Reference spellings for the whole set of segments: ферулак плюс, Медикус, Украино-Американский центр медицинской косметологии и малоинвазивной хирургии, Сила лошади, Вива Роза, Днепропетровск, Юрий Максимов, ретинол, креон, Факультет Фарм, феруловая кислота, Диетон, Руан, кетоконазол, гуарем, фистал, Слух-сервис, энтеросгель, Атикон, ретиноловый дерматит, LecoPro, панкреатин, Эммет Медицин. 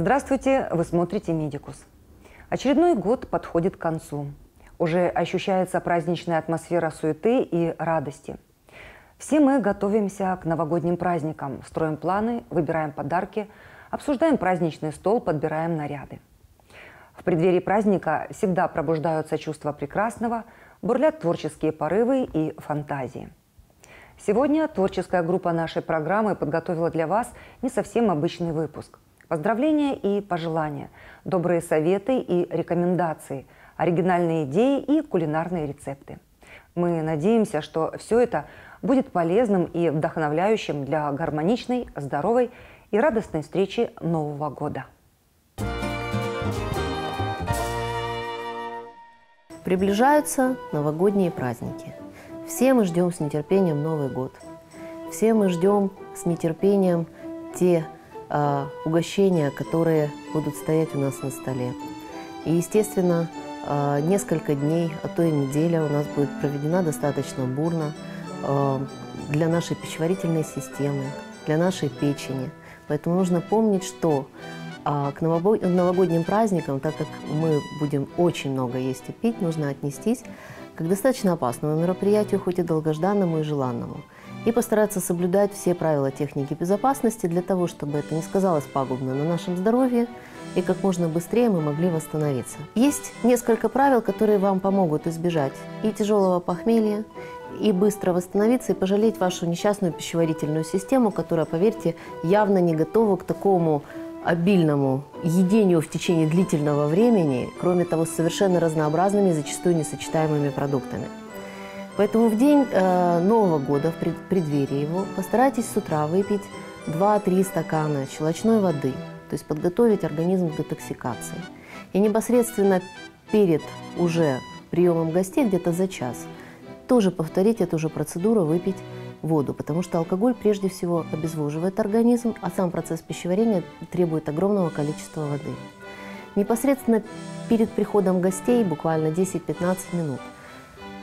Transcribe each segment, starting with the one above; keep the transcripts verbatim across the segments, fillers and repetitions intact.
Здравствуйте, вы смотрите «Медикус». Очередной год подходит к концу. Уже ощущается праздничная атмосфера суеты и радости. Все мы готовимся к новогодним праздникам, строим планы, выбираем подарки, обсуждаем праздничный стол, подбираем наряды. В преддверии праздника всегда пробуждаются чувства прекрасного, бурлят творческие порывы и фантазии. Сегодня творческая группа нашей программы подготовила для вас не совсем обычный выпуск. Поздравления и пожелания, добрые советы и рекомендации, оригинальные идеи и кулинарные рецепты. Мы надеемся, что все это будет полезным и вдохновляющим для гармоничной, здоровой и радостной встречи Нового года. Приближаются новогодние праздники. Все мы ждем с нетерпением Новый год. Все мы ждем с нетерпением те э, угощения, которые будут стоять у нас на столе. И, естественно, э, несколько дней, а то и неделя у нас будет проведена достаточно бурно э, для нашей пищеварительной системы, для нашей печени. Поэтому нужно помнить, что а к новогодним праздникам, так как мы будем очень много есть и пить, нужно отнестись к достаточно опасному мероприятию, хоть и долгожданному и желанному. И постараться соблюдать все правила техники безопасности для того, чтобы это не сказалось пагубно на нашем здоровье и как можно быстрее мы могли восстановиться. Есть несколько правил, которые вам помогут избежать и тяжелого похмелья, и быстро восстановиться, и пожалеть вашу несчастную пищеварительную систему, которая, поверьте, явно не готова к такому обильному едению в течение длительного времени, кроме того, с совершенно разнообразными, зачастую несочетаемыми продуктами. Поэтому в день э, Нового года, в преддверии его, постарайтесь с утра выпить два-три стакана щелочной воды, то есть подготовить организм к детоксикации. И непосредственно перед уже приемом гостей, где-то за час, тоже повторить эту же процедуру, выпить воду, потому что алкоголь прежде всего обезвоживает организм, а сам процесс пищеварения требует огромного количества воды. Непосредственно перед приходом гостей буквально десять-пятнадцать минут.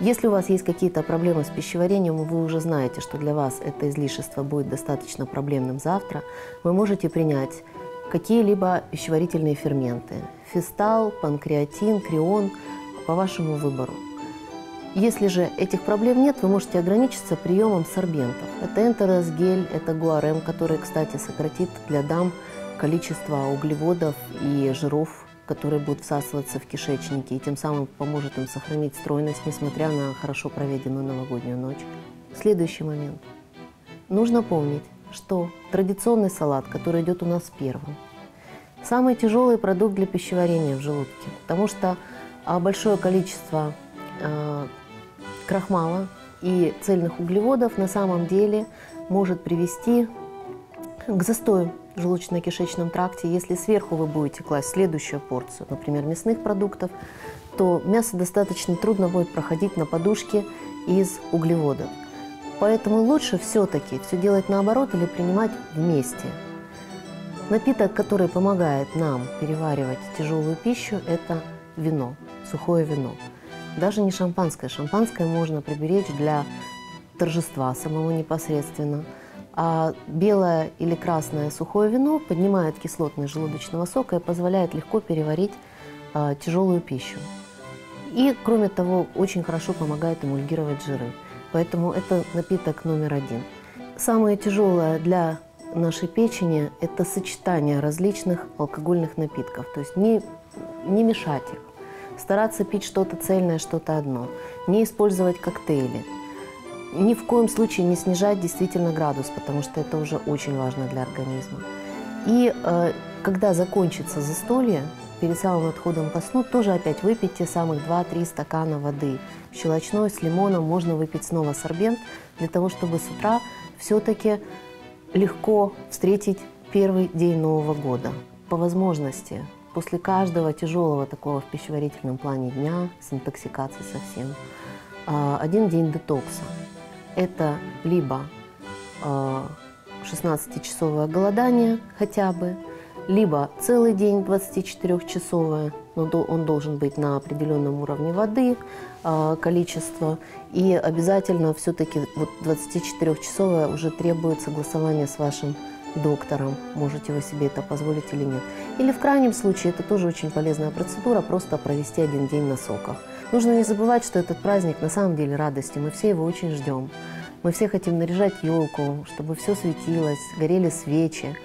Если у вас есть какие-то проблемы с пищеварением, вы уже знаете, что для вас это излишество будет достаточно проблемным завтра, вы можете принять какие-либо пищеварительные ферменты – фистал, панкреатин, креон, по вашему выбору. Если же этих проблем нет, вы можете ограничиться приемом сорбентов. Это энтеросгель, это гуарем, который, кстати, сократит для дам количество углеводов и жиров, которые будут всасываться в кишечнике, и тем самым поможет им сохранить стройность, несмотря на хорошо проведенную новогоднюю ночь. Следующий момент. Нужно помнить, что традиционный салат, который идет у нас первым, самый тяжелый продукт для пищеварения в желудке, потому что большое количество крахмала и цельных углеводов на самом деле может привести к застою в желудочно-кишечном тракте. Если сверху вы будете класть следующую порцию, например, мясных продуктов, то мясо достаточно трудно будет проходить на подушке из углеводов. Поэтому лучше все-таки все делать наоборот или принимать вместе. Напиток, который помогает нам переваривать тяжелую пищу, это вино, сухое вино. Даже не шампанское. Шампанское можно приберечь для торжества самого непосредственно. А белое или красное сухое вино поднимает кислотность желудочного сока и позволяет легко переварить а, тяжелую пищу. И, кроме того, очень хорошо помогает эмульгировать жиры. Поэтому это напиток номер один. Самое тяжелое для нашей печени – это сочетание различных алкогольных напитков. То есть не, не мешать их. Стараться пить что-то цельное, что-то одно. Не использовать коктейли. Ни в коем случае не снижать действительно градус, потому что это уже очень важно для организма. И э, когда закончится застолье, перед самым отходом ко сну, тоже опять выпить те самых два-три стакана воды. Щелочной, с лимоном, можно выпить снова сорбент, для того, чтобы с утра все-таки легко встретить первый день Нового года. По возможности. После каждого тяжелого такого в пищеварительном плане дня, с интоксикацией совсем, один день детокса. Это либо шестнадцатичасовое голодание хотя бы, либо целый день двадцатичетырёхчасовое, но он должен быть на определенном уровне воды, количество. И обязательно все-таки вот двадцатичетырёхчасовое уже требует согласования с вашим доктором, можете вы себе это позволить или нет. Или в крайнем случае, это тоже очень полезная процедура, просто провести один день на соках. Нужно не забывать, что этот праздник на самом деле радости, мы все его очень ждем. Мы все хотим наряжать елку, чтобы все светилось, горели свечи,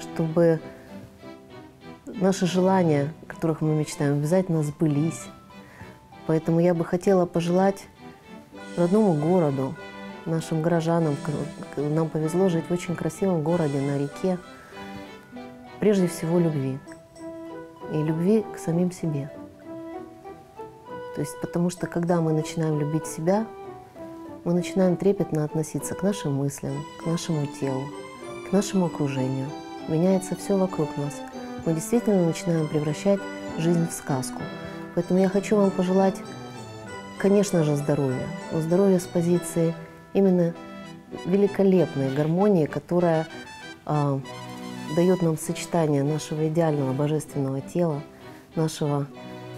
чтобы наши желания, о которых мы мечтаем, обязательно сбылись. Поэтому я бы хотела пожелать родному городу, нашим горожанам, нам повезло жить в очень красивом городе на реке, прежде всего любви. И любви к самим себе. То есть, потому что, когда мы начинаем любить себя, мы начинаем трепетно относиться к нашим мыслям, к нашему телу, к нашему окружению. Меняется все вокруг нас. Мы действительно начинаем превращать жизнь в сказку. Поэтому я хочу вам пожелать, конечно же, здоровья. Но здоровья с позиции именно великолепной гармонии, которая э, дает нам сочетание нашего идеального божественного тела, нашего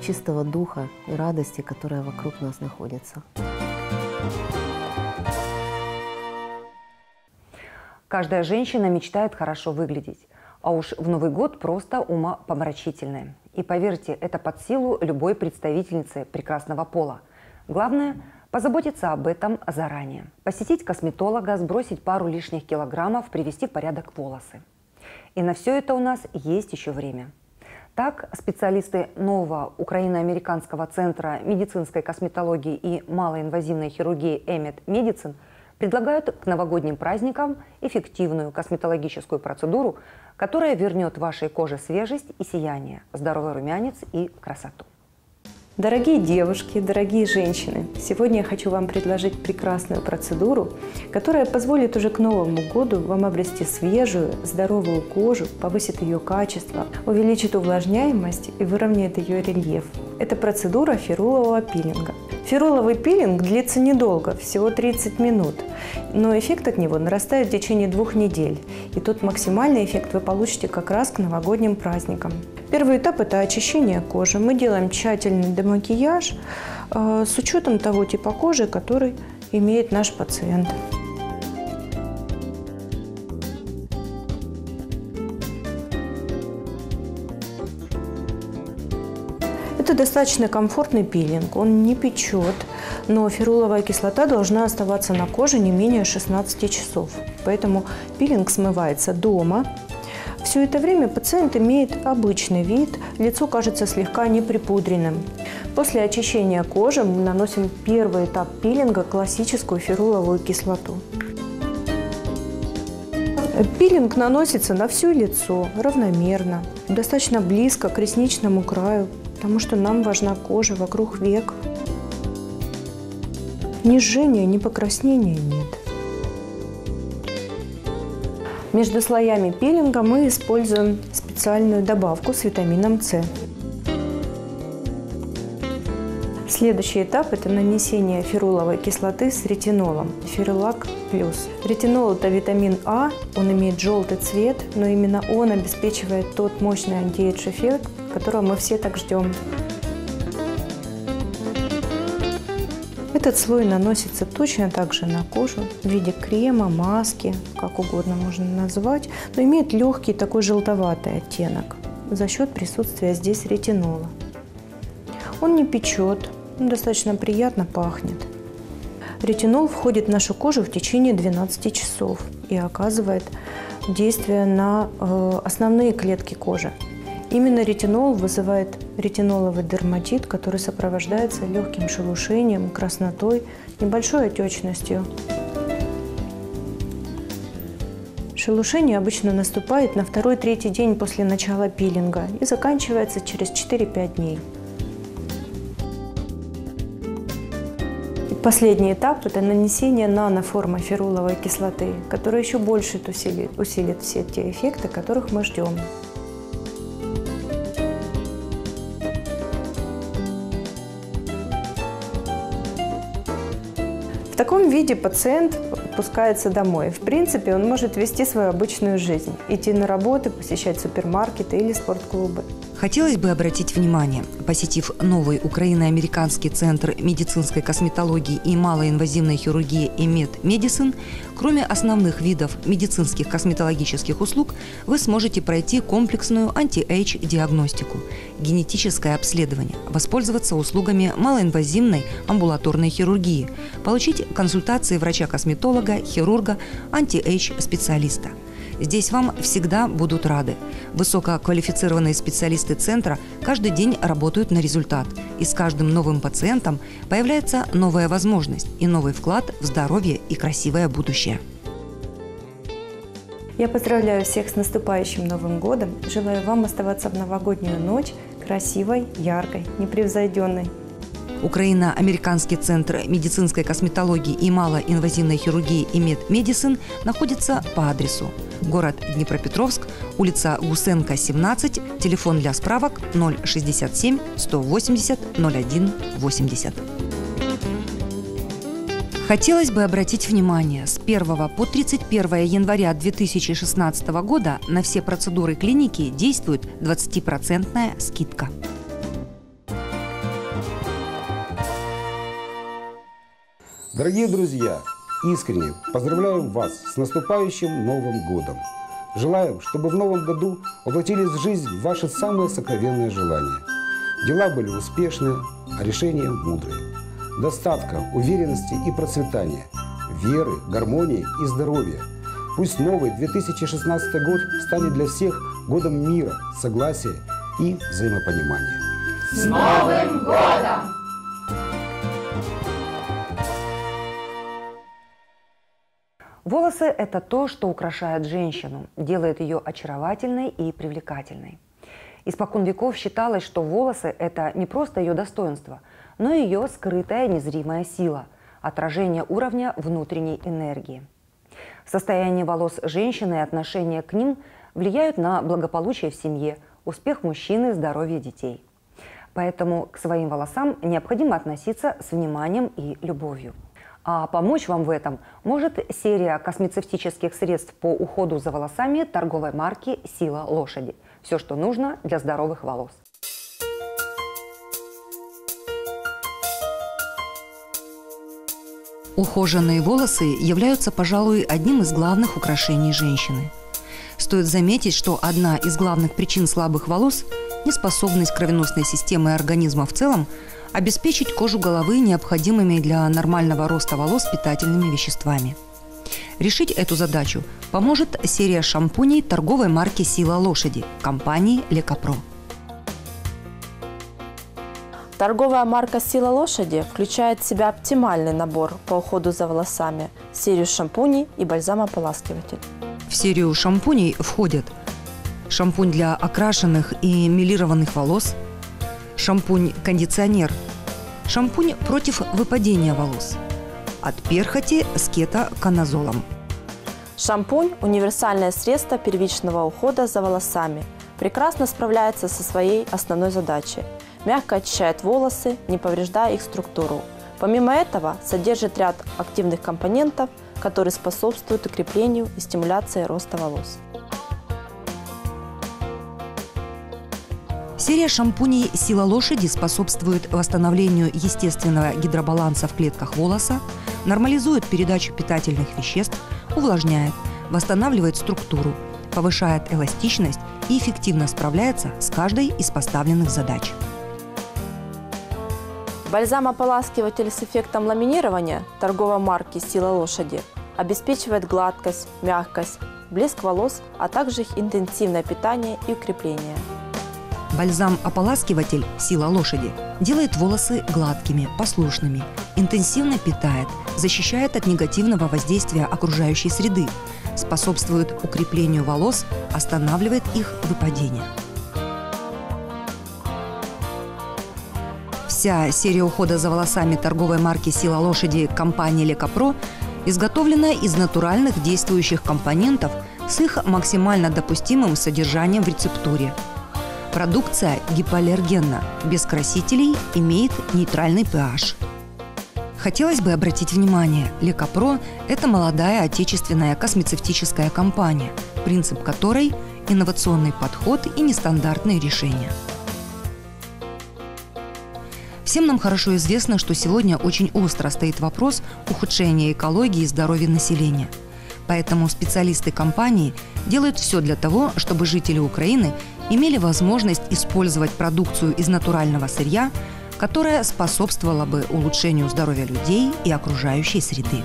чистого духа и радости, которая вокруг нас находится. Каждая женщина мечтает хорошо выглядеть, а уж в Новый год просто умопомрачительное. И поверьте, это под силу любой представительницы прекрасного пола. Главное – позаботиться об этом заранее. Посетить косметолога, сбросить пару лишних килограммов, привести в порядок волосы. И на все это у нас есть еще время. Так, специалисты нового Украино-Американского центра медицинской косметологии и малоинвазивной хирургии Эммет Медицин предлагают к новогодним праздникам эффективную косметологическую процедуру, которая вернет вашей коже свежесть и сияние, здоровый румянец и красоту. Дорогие девушки, дорогие женщины, сегодня я хочу вам предложить прекрасную процедуру, которая позволит уже к Новому году вам обрести свежую, здоровую кожу, повысит ее качество, увеличит увлажняемость и выровняет ее рельеф. Это процедура ферулового пилинга. Фероловый пилинг длится недолго, всего тридцать минут, но эффект от него нарастает в течение двух недель. И тут максимальный эффект вы получите как раз к новогодним праздникам. Первый этап – это очищение кожи. Мы делаем тщательный демакияж э, с учетом того типа кожи, который имеет наш пациент. Это достаточно комфортный пилинг, он не печет, но феруловая кислота должна оставаться на коже не менее шестнадцати часов. Поэтому пилинг смывается дома. Все это время пациент имеет обычный вид, лицо кажется слегка неприпудренным. После очищения кожи мы наносим первый этап пилинга – классическую феруловую кислоту. Пилинг наносится на все лицо равномерно, достаточно близко к ресничному краю, потому что нам важна кожа вокруг век. Ни жжения, ни покраснения нет. Между слоями пилинга мы используем специальную добавку с витамином С. Следующий этап – это нанесение феруловой кислоты с ретинолом, ферулак плюс. Ретинол – это витамин А, он имеет желтый цвет, но именно он обеспечивает тот мощный антиэйдж эффект, которого мы все так ждем. Этот слой наносится точно так же на кожу в виде крема, маски, как угодно можно назвать, но имеет легкий такой желтоватый оттенок за счет присутствия здесь ретинола. Он не печет, он достаточно приятно пахнет. Ретинол входит в нашу кожу в течение двенадцати часов и оказывает действие на э, основные клетки кожи. Именно ретинол вызывает ретиноловый дерматит, который сопровождается легким шелушением, краснотой, небольшой отечностью. Шелушение обычно наступает на второй-третий день после начала пилинга и заканчивается через четыре-пять дней. И последний этап – это нанесение наноформы феруловой кислоты, которая еще больше усилит, усилит все те эффекты, которых мы ждем. В таком виде пациент отпускается домой. В принципе, он может вести свою обычную жизнь, идти на работу, посещать супермаркеты или спортклубы. Хотелось бы обратить внимание, посетив новый Украино-Американский центр медицинской косметологии и малоинвазивной хирургии Эммет Медицин, кроме основных видов медицинских косметологических услуг, вы сможете пройти комплексную анти-эйдж-диагностику, генетическое обследование, воспользоваться услугами малоинвазивной амбулаторной хирургии, получить консультации врача-косметолога, хирурга, анти-эйдж-специалиста. Здесь вам всегда будут рады. Высококвалифицированные специалисты центра каждый день работают на результат. И с каждым новым пациентом появляется новая возможность и новый вклад в здоровье и красивое будущее. Я поздравляю всех с наступающим Новым годом. Желаю вам оставаться в новогоднюю ночь красивой, яркой, непревзойденной. Украино-Американский центр медицинской косметологии и малоинвазивной хирургии «Эммет Медицин» находится по адресу: город Днепропетровск, улица Гусенко, семнадцать, телефон для справок ноль шестьдесят семь сто восемьдесят ноль один восемьдесят. Хотелось бы обратить внимание, с первого по тридцать первое января две тысячи шестнадцатого года на все процедуры клиники действует двадцатипроцентная скидка. Дорогие друзья, искренне поздравляем вас с наступающим Новым годом. Желаем, чтобы в Новом году воплотились в жизнь ваши самые сокровенные желания. Дела были успешные, а решения мудрые. Достатка, уверенности и процветания, веры, гармонии и здоровья. Пусть новый две тысячи шестнадцатый год станет для всех годом мира, согласия и взаимопонимания. С Новым годом! Волосы – это то, что украшает женщину, делает ее очаровательной и привлекательной. Испокон веков считалось, что волосы – это не просто ее достоинство, но и ее скрытая незримая сила – отражение уровня внутренней энергии. Состояние волос женщины и отношение к ним влияют на благополучие в семье, успех мужчины, здоровье детей. Поэтому к своим волосам необходимо относиться с вниманием и любовью. А помочь вам в этом может серия космецевтических средств по уходу за волосами торговой марки «Сила лошади». Все, что нужно для здоровых волос. Ухоженные волосы являются, пожалуй, одним из главных украшений женщины. Стоит заметить, что одна из главных причин слабых волос – неспособность кровеносной системы и организма в целом обеспечить кожу головы необходимыми для нормального роста волос питательными веществами. Решить эту задачу поможет серия шампуней торговой марки «Сила лошади» компании «LecoPro». Торговая марка «Сила лошади» включает в себя оптимальный набор по уходу за волосами, серию шампуней и бальзам-ополаскиватель. В серию шампуней входят шампунь для окрашенных и мелированных волос, шампунь-кондиционер, шампунь против выпадения волос, от перхоти с кетоконазолом. Шампунь – универсальное средство первичного ухода за волосами. Прекрасно справляется со своей основной задачей. Мягко очищает волосы, не повреждая их структуру. Помимо этого, содержит ряд активных компонентов, которые способствуют укреплению и стимуляции роста волос. Серия шампуней «Сила лошади» способствует восстановлению естественного гидробаланса в клетках волоса, нормализует передачу питательных веществ, увлажняет, восстанавливает структуру, повышает эластичность и эффективно справляется с каждой из поставленных задач. Бальзам-ополаскиватель с эффектом ламинирования торговой марки «Сила лошади» обеспечивает гладкость, мягкость, блеск волос, а также их интенсивное питание и укрепление. Бальзам-ополаскиватель «Сила лошади» делает волосы гладкими, послушными, интенсивно питает, защищает от негативного воздействия окружающей среды, способствует укреплению волос, останавливает их выпадение. Вся серия ухода за волосами торговой марки «Сила лошади» компании «LecoPro» изготовлена из натуральных действующих компонентов с их максимально допустимым содержанием в рецептуре. Продукция гипоаллергенна, без красителей, имеет нейтральный pH. Хотелось бы обратить внимание, LecoPro – это молодая отечественная космецевтическая компания, принцип которой – инновационный подход и нестандартные решения. Всем нам хорошо известно, что сегодня очень остро стоит вопрос ухудшения экологии и здоровья населения. Поэтому специалисты компании делают все для того, чтобы жители Украины имели возможность использовать продукцию из натурального сырья, которая способствовала бы улучшению здоровья людей и окружающей среды.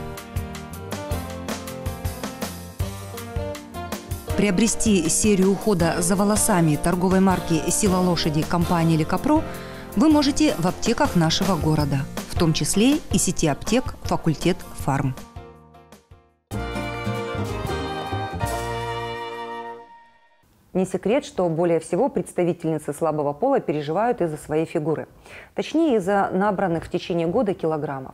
Приобрести серию ухода за волосами торговой марки «Сила лошади» компании LecoPro вы можете в аптеках нашего города, в том числе и сети аптек «Факультет Фарм». Не секрет, что более всего представительницы слабого пола переживают из-за своей фигуры. Точнее, из-за набранных в течение года килограммов.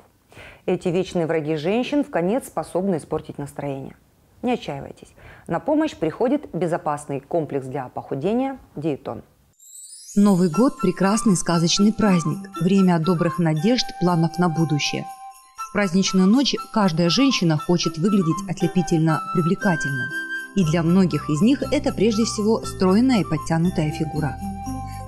Эти вечные враги женщин вконец способны испортить настроение. Не отчаивайтесь. На помощь приходит безопасный комплекс для похудения «Диетон». Новый год – прекрасный сказочный праздник. Время добрых надежд, планов на будущее. В праздничную ночь каждая женщина хочет выглядеть ослепительно привлекательным. И для многих из них это прежде всего стройная и подтянутая фигура.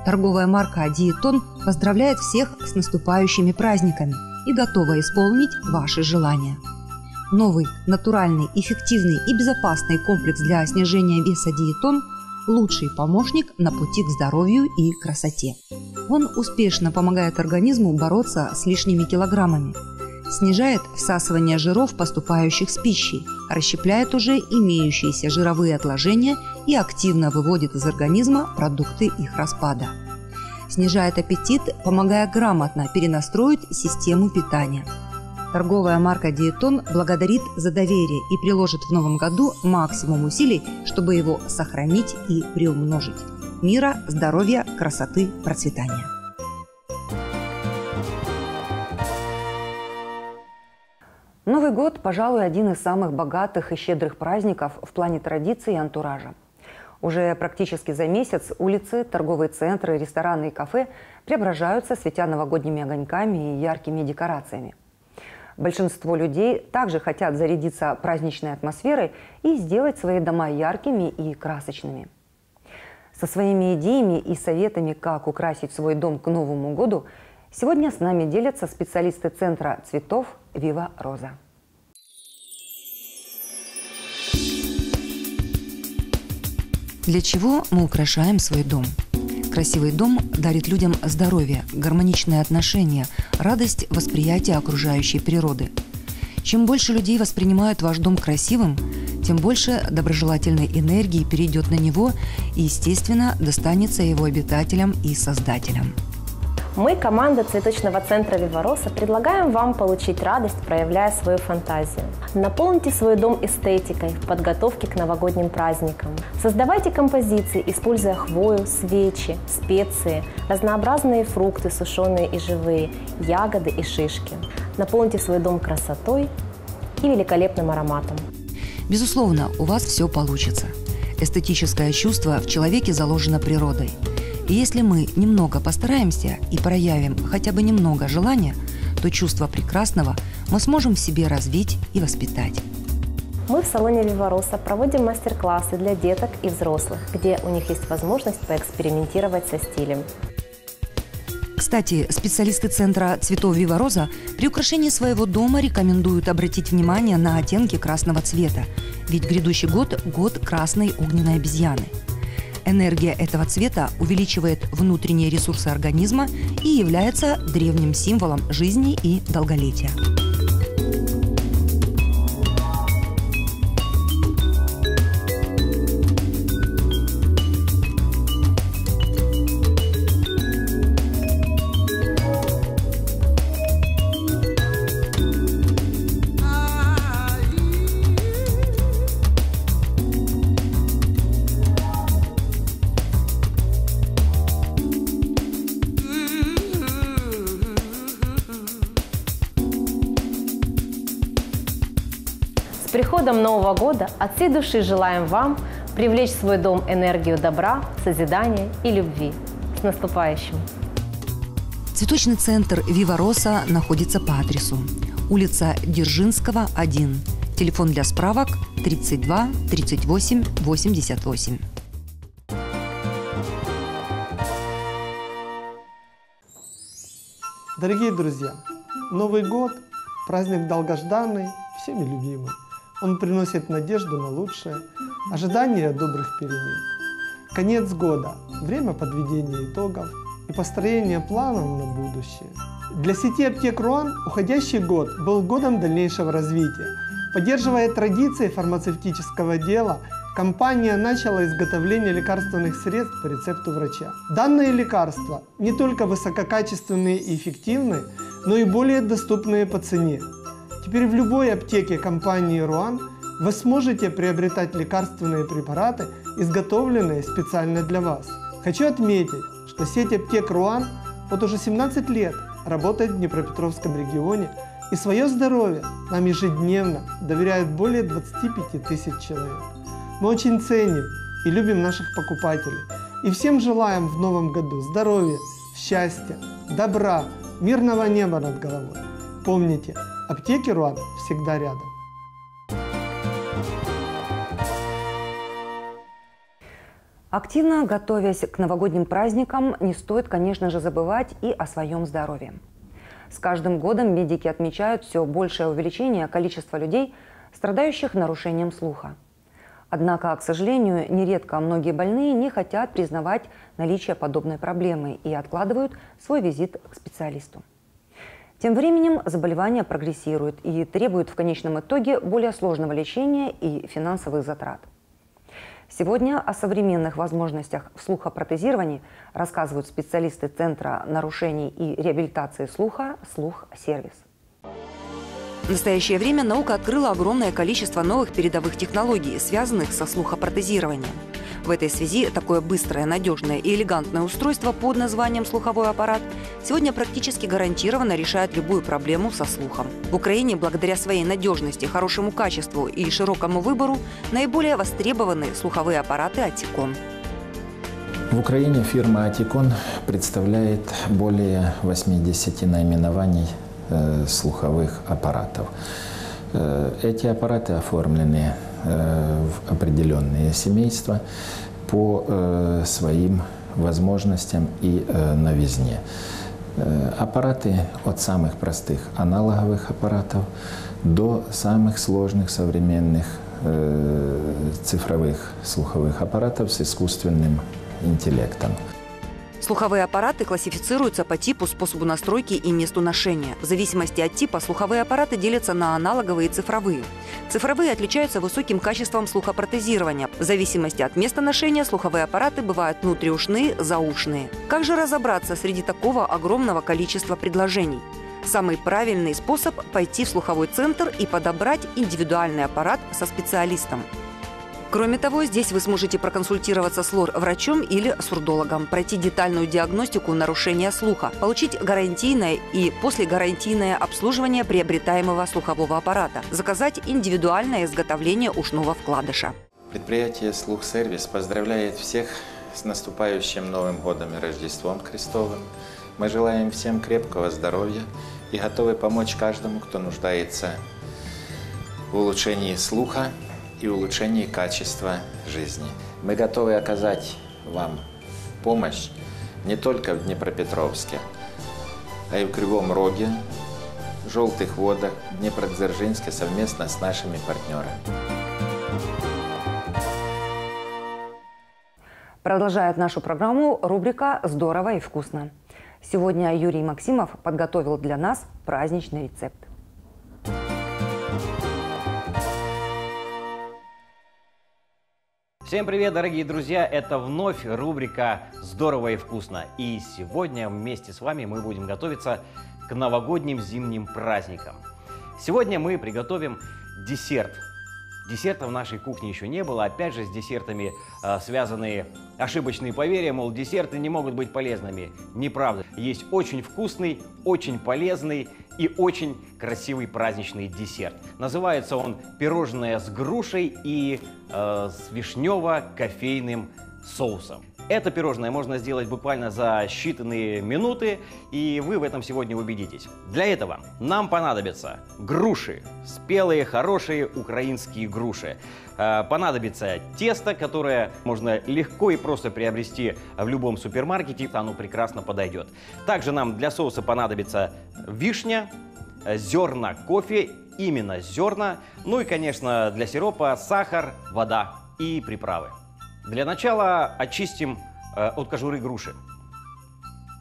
Торговая марка «Диетон» поздравляет всех с наступающими праздниками и готова исполнить ваши желания. Новый, натуральный, эффективный и безопасный комплекс для снижения веса «Диетон» – лучший помощник на пути к здоровью и красоте. Он успешно помогает организму бороться с лишними килограммами, снижает всасывание жиров, поступающих с пищей, расщепляет уже имеющиеся жировые отложения и активно выводит из организма продукты их распада. Снижает аппетит, помогая грамотно перенастроить систему питания. Торговая марка «Диетон» благодарит за доверие и приложит в новом году максимум усилий, чтобы его сохранить и приумножить. Мира, здоровья, красоты, процветания! Новый год, пожалуй, один из самых богатых и щедрых праздников в плане традиций и антуража. Уже практически за месяц улицы, торговые центры, рестораны и кафе преображаются, светя новогодними огоньками и яркими декорациями. Большинство людей также хотят зарядиться праздничной атмосферой и сделать свои дома яркими и красочными. Со своими идеями и советами, как украсить свой дом к Новому году, сегодня с нами делятся специалисты Центра цветов «Вива Роза». Для чего мы украшаем свой дом? Красивый дом дарит людям здоровье, гармоничные отношения, радость восприятия окружающей природы. Чем больше людей воспринимают ваш дом красивым, тем больше доброжелательной энергии перейдет на него и, естественно, достанется его обитателям и создателям. Мы, команда цветочного центра «Вива Роза», предлагаем вам получить радость, проявляя свою фантазию. Наполните свой дом эстетикой в подготовке к новогодним праздникам. Создавайте композиции, используя хвою, свечи, специи, разнообразные фрукты, сушеные и живые, ягоды и шишки. Наполните свой дом красотой и великолепным ароматом. Безусловно, у вас все получится. Эстетическое чувство в человеке заложено природой. И если мы немного постараемся и проявим хотя бы немного желания, то чувство прекрасного мы сможем в себе развить и воспитать. Мы в салоне «Вива Роза» проводим мастер-классы для деток и взрослых, где у них есть возможность поэкспериментировать со стилем. Кстати, специалисты Центра цветов «Вива Роза» при украшении своего дома рекомендуют обратить внимание на оттенки красного цвета, ведь грядущий год – год красной огненной обезьяны. Энергия этого цвета увеличивает внутренние ресурсы организма и является древним символом жизни и долголетия. С приходом Нового года от всей души желаем вам привлечь в свой дом энергию добра, созидания и любви. С наступающим! Цветочный центр «Вива Роза» находится по адресу: улица Дзержинского, один. Телефон для справок тридцать два тридцать восемь восемьдесят восемь. Дорогие друзья, Новый год – праздник долгожданный, всеми любимый. Он приносит надежду на лучшее, ожидание добрых перемен. Конец года – время подведения итогов и построения планов на будущее. Для сети аптек Руан уходящий год был годом дальнейшего развития. Поддерживая традиции фармацевтического дела, компания начала изготовление лекарственных средств по рецепту врача. Данные лекарства не только высококачественные и эффективные, но и более доступные по цене. Теперь в любой аптеке компании Руан вы сможете приобретать лекарственные препараты, изготовленные специально для вас. Хочу отметить, что сеть аптек Руан вот уже семнадцать лет работает в Днепропетровском регионе, и свое здоровье нам ежедневно доверяют более двадцати пяти тысяч человек. Мы очень ценим и любим наших покупателей. И всем желаем в новом году здоровья, счастья, добра, мирного неба над головой. Помните, аптеки Руан всегда рядом. Активно готовясь к новогодним праздникам, не стоит, конечно же, забывать и о своем здоровье. С каждым годом медики отмечают все большее увеличение количества людей, страдающих нарушением слуха. Однако, к сожалению, нередко многие больные не хотят признавать наличие подобной проблемы и откладывают свой визит к специалисту. Тем временем заболевание прогрессирует и требует в конечном итоге более сложного лечения и финансовых затрат. Сегодня о современных возможностях в слухопротезировании рассказывают специалисты Центра нарушений и реабилитации слуха «Слух-сервис». В настоящее время наука открыла огромное количество новых передовых технологий, связанных со слухопротезированием. В этой связи такое быстрое, надежное и элегантное устройство под названием «слуховой аппарат» сегодня практически гарантированно решает любую проблему со слухом. В Украине благодаря своей надежности, хорошему качеству и широкому выбору наиболее востребованы слуховые аппараты «Атикон». В Украине фирма «Атикон» представляет более восьмидесяти наименований э, слуховых аппаратов. Э, эти аппараты оформлены в определенные семейства по э, своим возможностям и э, новизне. Э, аппараты от самых простых аналоговых аппаратов до самых сложных современных э, цифровых слуховых аппаратов с искусственным интеллектом. Слуховые аппараты классифицируются по типу, способу настройки и месту ношения. В зависимости от типа слуховые аппараты делятся на аналоговые и цифровые. Цифровые отличаются высоким качеством слухопротезирования. В зависимости от места ношения слуховые аппараты бывают внутриушные, заушные. Как же разобраться среди такого огромного количества предложений? Самый правильный способ – пойти в слуховой центр и подобрать индивидуальный аппарат со специалистом. Кроме того, здесь вы сможете проконсультироваться с лор-врачом или сурдологом, пройти детальную диагностику нарушения слуха, получить гарантийное и послегарантийное обслуживание приобретаемого слухового аппарата, заказать индивидуальное изготовление ушного вкладыша. Предприятие «Слух-сервис» поздравляет всех с наступающим Новым годом и Рождеством Христовым. Мы желаем всем крепкого здоровья и готовы помочь каждому, кто нуждается в улучшении слуха и улучшении качества жизни. Мы готовы оказать вам помощь не только в Днепропетровске, а и в Кривом Роге, Желтых Водах, Днепродзержинске совместно с нашими партнерами. Продолжает нашу программу рубрика «Здорово и вкусно». Сегодня Юрий Максимов подготовил для нас праздничный рецепт. Всем привет, дорогие друзья! Это вновь рубрика «Здорово и вкусно». И сегодня вместе с вами мы будем готовиться к новогодним зимним праздникам. Сегодня мы приготовим десерт. Десертов в нашей кухне еще не было. Опять же, с десертами э, связаны ошибочные поверья, мол, десерты не могут быть полезными. Неправда. Есть очень вкусный, очень полезный и очень красивый праздничный десерт. Называется он «Пирожное с грушей и э, с вишнево-кофейным соусом». Это пирожное можно сделать буквально за считанные минуты, и вы в этом сегодня убедитесь. Для этого нам понадобятся груши, спелые, хорошие украинские груши. Понадобится тесто, которое можно легко и просто приобрести в любом супермаркете, оно прекрасно подойдет. Также нам для соуса понадобится вишня, зерна кофе, именно зерна, ну и, конечно, для сиропа сахар, вода и приправы. Для начала очистим э, от кожуры груши.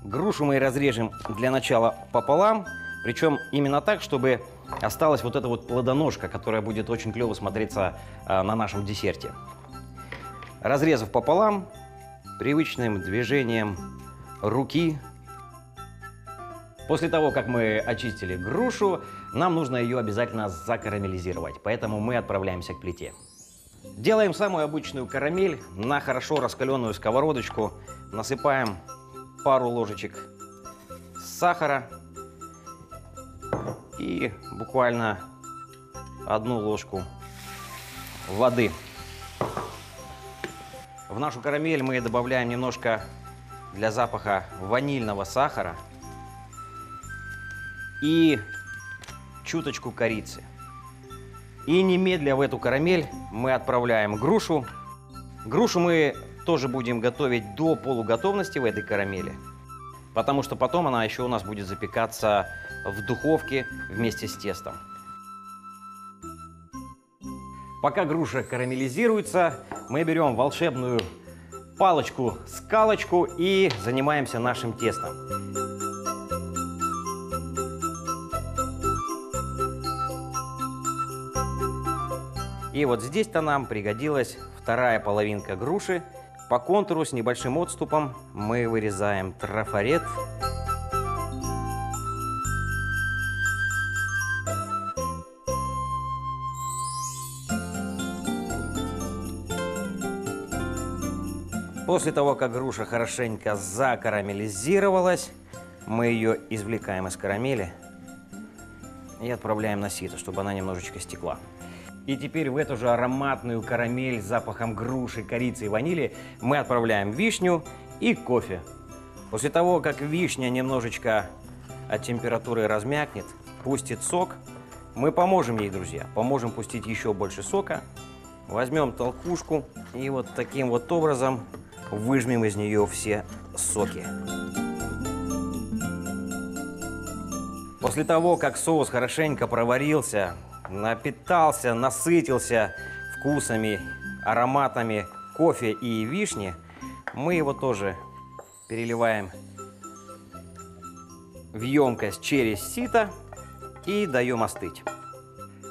Грушу мы разрежем для начала пополам, причем именно так, чтобы осталась вот эта вот плодоножка, которая будет очень клево смотреться э, на нашем десерте. Разрезав пополам, привычным движением руки. После того, как мы очистили грушу, нам нужно ее обязательно закарамелизировать, поэтому мы отправляемся к плите. Делаем самую обычную карамель на хорошо раскаленную сковородочку. Насыпаем пару ложечек сахара и буквально одну ложку воды. В нашу карамель мы добавляем немножко для запаха ванильного сахара и чуточку корицы. И немедля в эту карамель мы отправляем грушу. Грушу мы тоже будем готовить до полуготовности в этой карамели, потому что потом она еще у нас будет запекаться в духовке вместе с тестом. Пока груша карамелизируется, мы берем волшебную палочку-скалочку и занимаемся нашим тестом. И вот здесь-то нам пригодилась вторая половинка груши. По контуру с небольшим отступом мы вырезаем трафарет. После того, как груша хорошенько закарамелизировалась, мы ее извлекаем из карамели и отправляем на сито, чтобы она немножечко стекла. И теперь в эту же ароматную карамель с запахом груши, корицы и ванили мы отправляем вишню и кофе. После того, как вишня немножечко от температуры размякнет, пустит сок, мы поможем ей, друзья, поможем пустить еще больше сока. Возьмем толкушку и вот таким вот образом выжмем из нее все соки. После того, как соус хорошенько проварился, напитался, насытился вкусами, ароматами кофе и вишни, мы его тоже переливаем в емкость через сито и даем остыть.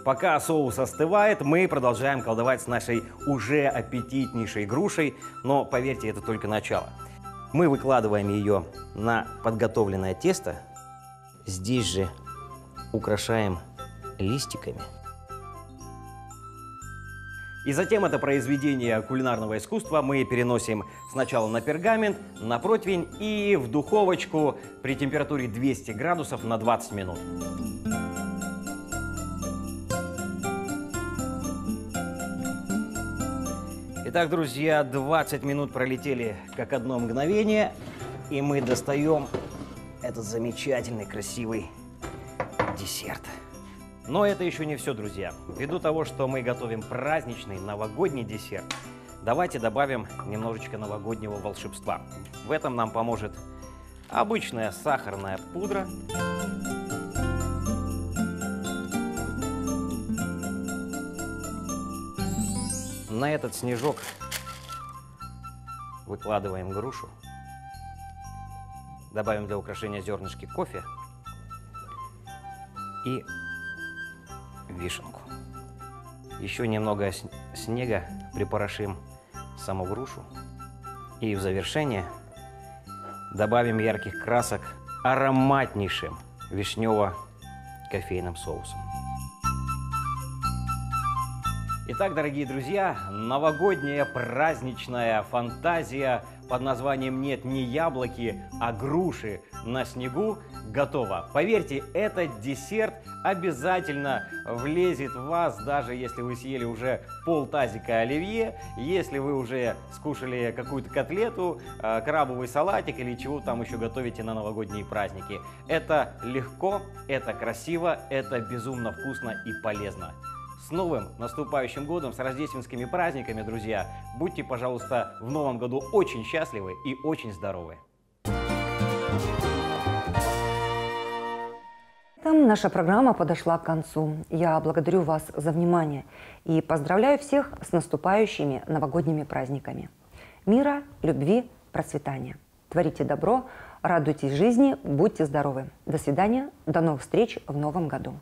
Пока соус остывает, мы продолжаем колдовать с нашей уже аппетитнейшей грушей, но поверьте, это только начало. Мы выкладываем ее на подготовленное тесто, здесь же украшаем листиками. И затем это произведение кулинарного искусства мы переносим сначала на пергамент, на противень и в духовочку при температуре двести градусов на двадцать минут. Итак, друзья, двадцать минут пролетели как одно мгновение, и мы достаем этот замечательный, красивый десерт. Но это еще не все, друзья. Ввиду того, что мы готовим праздничный новогодний десерт, давайте добавим немножечко новогоднего волшебства. В этом нам поможет обычная сахарная пудра. На этот снежок выкладываем грушу. Добавим для украшения зернышки кофе и вишенку. Еще немного снега припорошим саму грушу. И в завершение добавим ярких красок ароматнейшим вишнево-кофейным соусом. Итак, дорогие друзья, новогодняя праздничная фантазия под названием «Нет, не яблоки, а груши на снегу» готова. Поверьте, этот десерт обязательно влезет в вас, даже если вы съели уже полтазика оливье, если вы уже скушали какую-то котлету, крабовый салатик или чего там еще готовите на новогодние праздники. Это легко, это красиво, это безумно вкусно и полезно. С новым наступающим годом, с рождественскими праздниками, друзья! Будьте, пожалуйста, в новом году очень счастливы и очень здоровы! Там наша программа подошла к концу. Я благодарю вас за внимание и поздравляю всех с наступающими новогодними праздниками. Мира, любви, процветания! Творите добро, радуйтесь жизни, будьте здоровы! До свидания, до новых встреч в новом году!